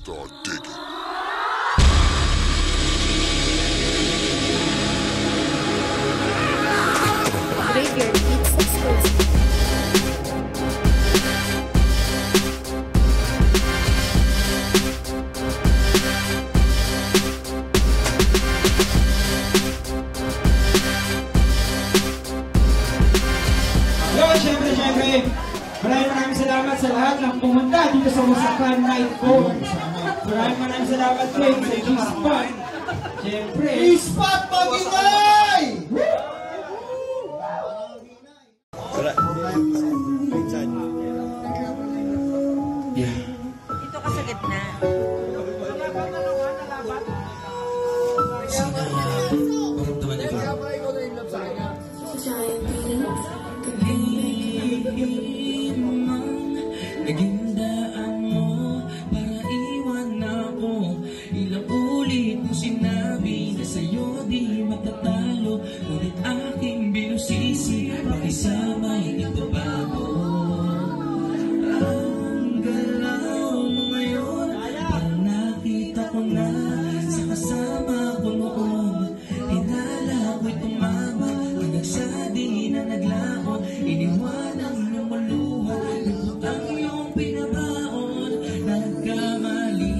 Start digging. Maraming salamat sa lahat ng pumunta dito sa Wasakan Night po. Maraming salamat po sa G-Spot. Siyempre, G-Spot Maginay! Dito ka sa gitna. Sina, paramdaman niya ba? Naging daan mo para iwan ako. Ilang ulit mo sinabi na sa'yo di matatalo, ngunit aking binusisi pakisamay nagbabago. Ang galaw mo ngayon, parang nakita ko na sa kasama ko noon. Tinala ko'y tumama, ang nagsabi na naglako, iniwanan ng maluha, nagputang iyong pinabaon. Nagkamali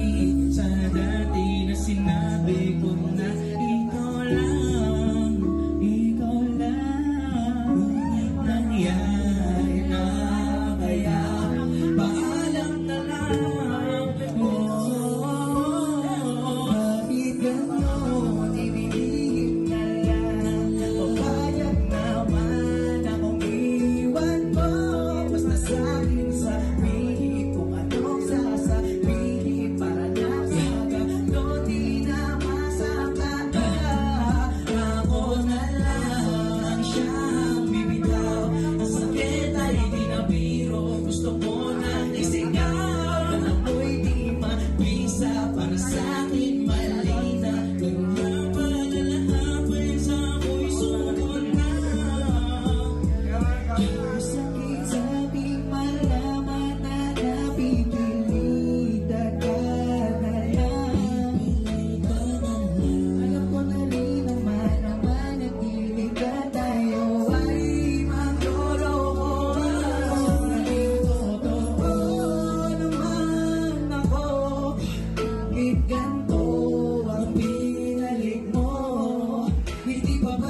sa dati na sinabi ko na ikaw lang, nangyari na kaya, paalam na lang. Bakit gano'n, ibigin na lang, o kayang naman akong iwan mo, basta sa'kin sabihin kung anong sasabihin para nasa ka, no di na masakata. Ako na lang ang siyang bibitaw, ang sakit ay di na biro, gusto ko na isigaw, na ako'y di mabisa para sa'kin malina, ganun na pala lahat, ay sa ako'y sugod na. Ang sakit sa aking malaman na napipilita ka na lang. Alam ko na rin naman naman at hiling ka tayo ay magloloko. Naging totoo naman ako, bakit ganito ang pinalik mo? Hindi pa ba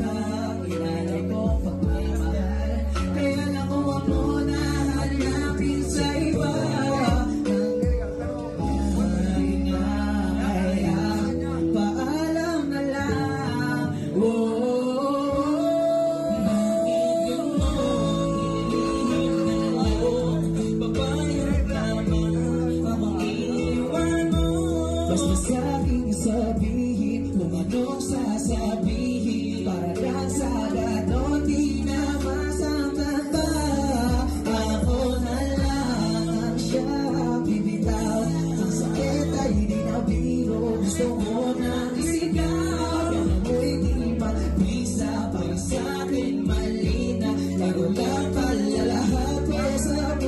ang inalay ko pagmamahal? Kaya lang huwag mo na hanapin sa iba. Ay na, kaya paalam na lang. Bakit gano'n, ibigin na lang, babayad lamang ang iiwan mo, basta sa'king sabihin kung anong sasabihin para lang sa gano'n di na masaktan pa. Ako na lang ang siyang bibitaw, ang sakit ay di na biro, gusto mo nang isigaw, kaya mo'y di mabisa para sa'kin malina, laro lang pala lahat, kaya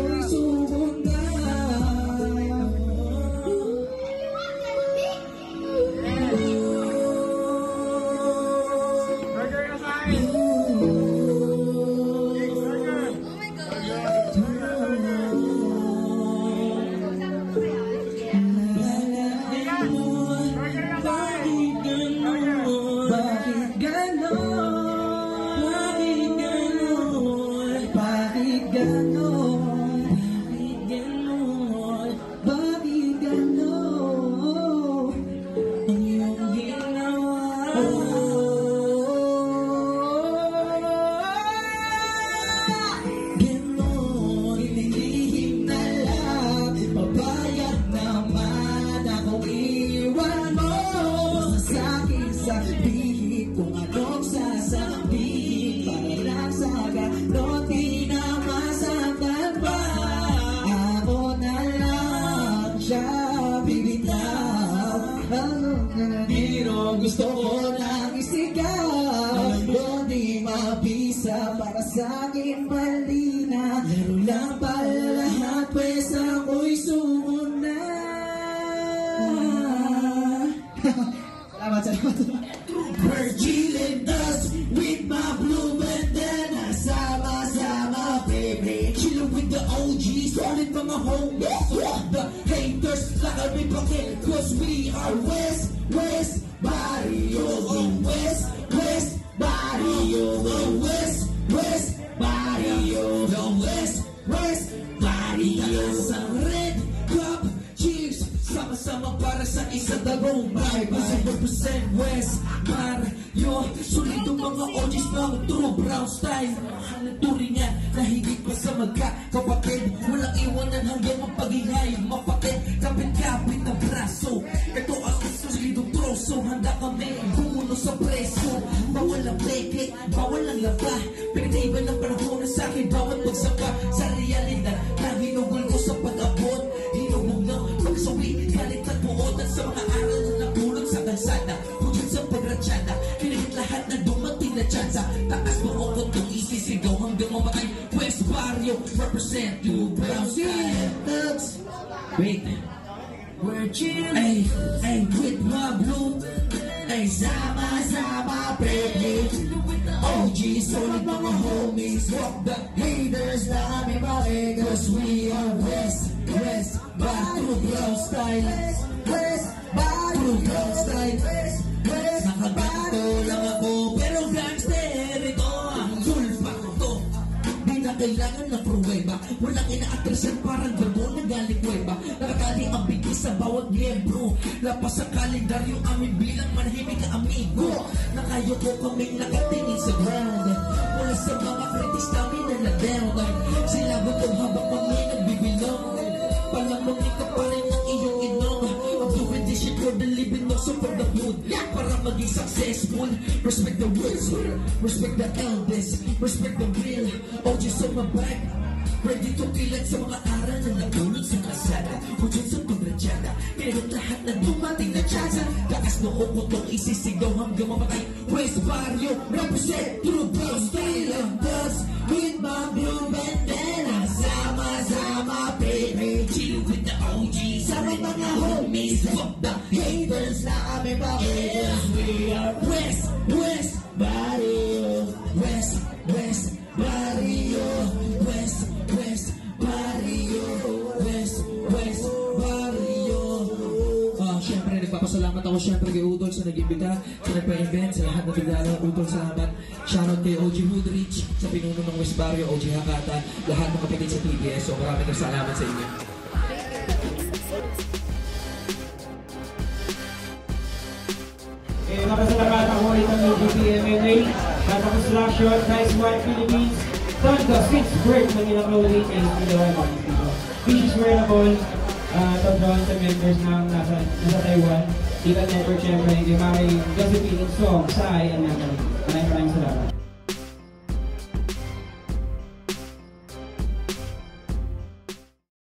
sa'ko'y sugod na. Gusto ko nang isigaw, doon di mabisa para sa'kin malina, laro lang pala lahat, pwes ako'y sumuna. Virgilin dust with my blue bandana. Sama-sama, baby. Chillin' with the OGs, calling from my homies. The haters, like a rip, cause we are West, West Barrio. West, West Barrio. West, West Barrio. The West, West Barrio. Sa red cup, cheers. Sama-sama para sa isang dalawang bye. Bye. 100% West Barrio. Sulitong mga OGs ng true brown style. Turingan na higit pa sa magkakapatid. Walang iwanan hanggang mapag-ingay. Mapakit, kapit-kapit na braso. Ito ang sulitong troso. Handa kami bumuno sa preso. Bawal ang peke, bawal ang laba. Pinag-iba ng panahon sa akin. Bawat pagsapa sa realidad na hinugol ko sa pag-abot. Hinugog na pagsuwi, galit at buot at sa mga aral na napulot sa kalsada. Hujud sa pagratsada, pinigit lahat na dumating na tsansa. Taas mo ko kung itong isisigaw hanggang mamatay. West Barrio, represent you, brown style. Wait, we're chillin'. Ay, ay, with my blue. Ay, sama-sama, baby. OGs, solid mga homies. Walk the haters na kami balik. Cause we are West, West Barrio. True brown style. West Barrio. True brown style. West Barrio. Lang ako, pero gangster ito. Zulpa to. Di na kailangan na pruweba. Walang ina-atrasan parang gabo na galing kuweba. Nakakali ang bigis sa bawat miyembro. Lapas sa kalendaryo amin bilang manahimik na amigo. Nakayoko kaming nakatingin sa ground. Mula sa mga kritis namin na na-down. Sila butong habang kami nagbibilong. Palamang ikaw pa rin ang iyong inong. I'm doing this shit for the living, no support the mood. Para maging successful. Respect the words, respect the elders, respect the real. OG sumabay, ready to kilat sa mga aral na nagulot sa kasada. Hujud sa pagradyada, pinagod lahat na dumating na tiyasa. Lakas na ukutong isisigaw hanggang mamatay. West Barrio, represent true brown style. And thus, with my blue bandana. Sama-sama, baby. Chill with the OGs. Sama mga homies. Fuck the haters na kami ba? Yes, we are West, West Barrio. West, West Barrio. West, West Barrio. West, West Barrio. Siyempre, nagpapasalamat ako siyempre kay Utol sa nag-imbita, sa nagpa-event, sa lahat na tigala. Utol, salamat. Shoutout kay O.G. Hudrich, sa pinuno ng West Barrio, O.G. Hakata, lahat ng kapatid sa TPSO. Maraming salamat sa inyo. Nakasalamat ako ito ng BPMN at ang construction, nice white Philippines, Tanda, Pittsburgh, Manila Clothing, and Pilihan mga dito. Which is wearable, tanda sa members ng nasa Taiwan, kita network, syempre, hindi maraming Josephine, Song, Sai, and Natalie. Maraming salamat.